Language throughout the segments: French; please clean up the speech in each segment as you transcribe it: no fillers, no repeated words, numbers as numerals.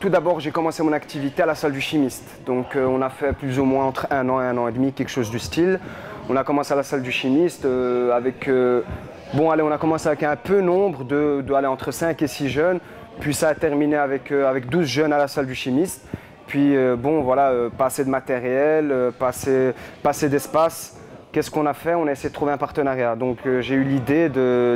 Tout d'abord, j'ai commencé mon activité à la salle du chimiste. Donc on a fait plus ou moins entre 1 an et 1 an et demi, quelque chose du style. On a commencé à la salle du chimiste avec... bon allez, on a commencé avec un peu nombre, entre 5 et 6 jeunes. Puis ça a terminé avec, 12 jeunes à la salle du chimiste. Puis bon voilà, pas assez de matériel, pas assez d'espace. Qu'est-ce qu'on a fait? On a essayé de trouver un partenariat. Donc j'ai eu l'idée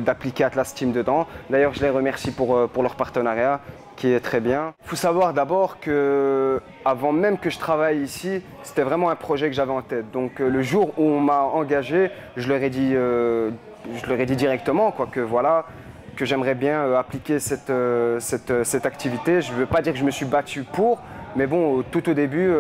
d'appliquer Atlas Team dedans. D'ailleurs, je les remercie pour leur partenariat qui est très bien. Il faut savoir d'abord que avant même que je travaille ici, c'était vraiment un projet que j'avais en tête. Donc le jour où on m'a engagé, je leur ai dit directement quoi, que voilà, que j'aimerais bien appliquer cette activité. Je ne veux pas dire que je me suis battu pour, mais bon, tout au début,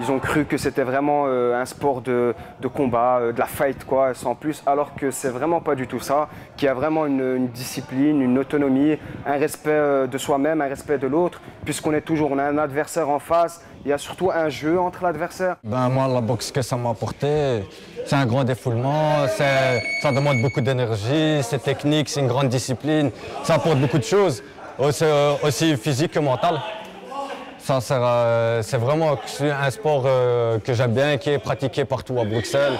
ils ont cru que c'était vraiment un sport de combat, de la fight, quoi, sans plus, alors que c'est vraiment pas du tout ça, qu'il y a vraiment une discipline, une autonomie, un respect de soi-même, un respect de l'autre, puisqu'on est toujours, on a un adversaire en face, il y a surtout un jeu entre l'adversaire. Ben moi, la boxe, que ça m'a apporté, c'est un grand défoulement, ça demande beaucoup d'énergie, c'est technique, c'est une grande discipline, ça apporte beaucoup de choses, aussi physique que mentale. C'est vraiment un sport que j'aime bien, qui est pratiqué partout à Bruxelles.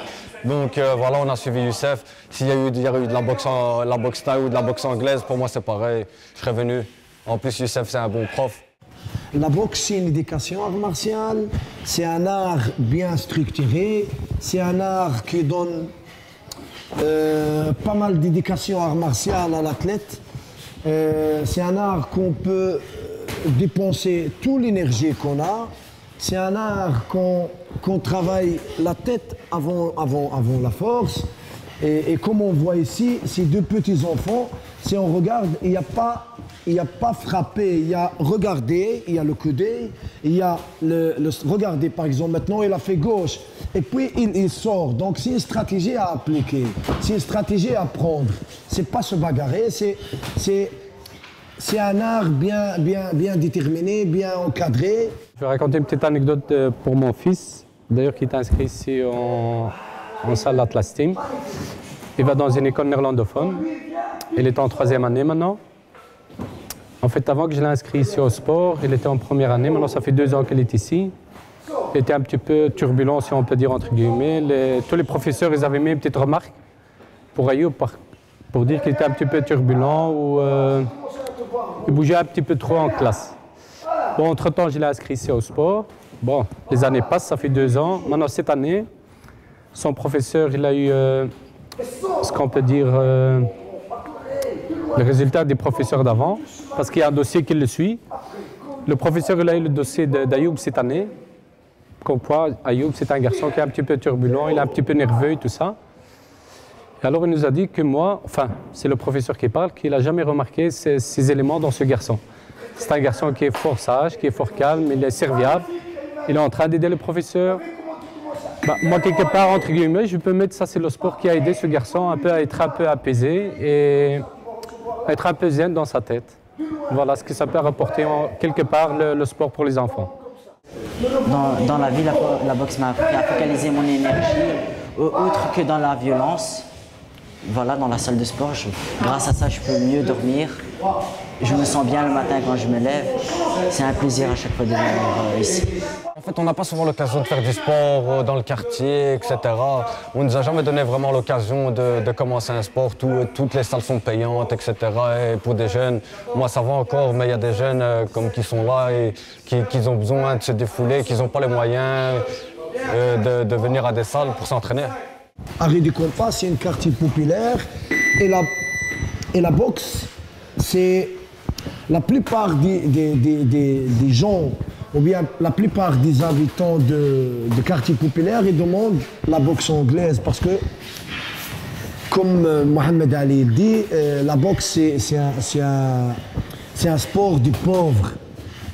Donc voilà, on a suivi Youssef. S'il y a eu de la boxe thaï ou de la boxe anglaise, pour moi c'est pareil, je serais venu. En plus, Youssef, c'est un bon prof. La boxe, c'est une éducation martiale, c'est un art bien structuré, c'est un art qui donne pas mal d'éducation art martiale à l'athlète. C'est un art qu'on peut dépenser toute l'énergie qu'on a. C'est un art qu'on travaille la tête avant la force. Et comme on voit ici, ces deux petits enfants, si on regarde, il n'y a pas frappé, il y a regardé, il y a le coudé, il y a le regardé par exemple, maintenant il a fait gauche, et puis il sort. Donc c'est une stratégie à appliquer, c'est une stratégie à prendre. C'est pas se bagarrer, c'est un art bien déterminé, bien encadré. Je vais raconter une petite anecdote pour mon fils, d'ailleurs qui est inscrit ici en salle Atlas Team. Il va dans une école néerlandophone. Il est en 3e année maintenant. En fait, avant que je l'ai inscrit ici au sport, il était en 1re année. Maintenant, ça fait 2 ans qu'il est ici. Il était un petit peu turbulent, si on peut dire, entre guillemets. Tous les professeurs, ils avaient mis une petite remarque pour Ayoub, pour dire qu'il était un petit peu turbulent ou il bougeait un petit peu trop en classe. Bon, entre-temps, je l'ai inscrit ici au sport. Bon, les années passent, ça fait 2 ans. Maintenant, cette année, son professeur, il a eu ce qu'on peut dire le résultat des professeurs d'avant, parce qu'il y a un dossier qui le suit. Le professeur, il a eu le dossier d'Ayoub cette année. Comme quoi, Ayoub, c'est un garçon qui est un petit peu turbulent, il est un petit peu nerveux et tout ça. Et alors, il nous a dit que moi, enfin, c'est le professeur qui parle, qu'il n'a jamais remarqué ces éléments dans ce garçon. C'est un garçon qui est fort sage, qui est fort calme, il est serviable, il est en train d'aider le professeur. Bah, moi, quelque part, entre guillemets, je peux mettre ça, c'est le sport qui a aidé ce garçon un peu à être un peu apaisé et à être un peu zen dans sa tête. Voilà ce que ça peut rapporter, quelque part, le sport pour les enfants. Dans la vie, la boxe m'a appris à focaliser mon énergie, autre que dans la violence. Voilà, dans la salle de sport, grâce à ça, je peux mieux dormir. Je me sens bien le matin quand je me lève. C'est un plaisir à chaque fois de venir ici. En fait, on n'a pas souvent l'occasion de faire du sport dans le quartier, etc. On ne nous a jamais donné vraiment l'occasion de commencer un sport. Toutes les salles sont payantes, etc. Et pour des jeunes, moi ça va encore, mais il y a des jeunes qui sont là et qui ont besoin de se défouler, qui n'ont pas les moyens de venir à des salles pour s'entraîner. À Rue du Compas, c'est un quartier populaire et la boxe, c'est la plupart des gens, ou bien la plupart des habitants de quartiers populaires, ils demandent la boxe anglaise parce que, comme Mohamed Ali dit, la boxe c'est un sport du pauvre.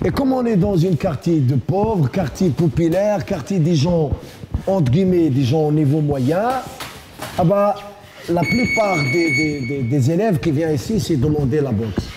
Et comme on est dans un quartier de pauvres, quartier populaire, quartier des gens, entre guillemets, des gens au niveau moyen, ah bah, la plupart des élèves qui viennent ici, c'est demander la boxe.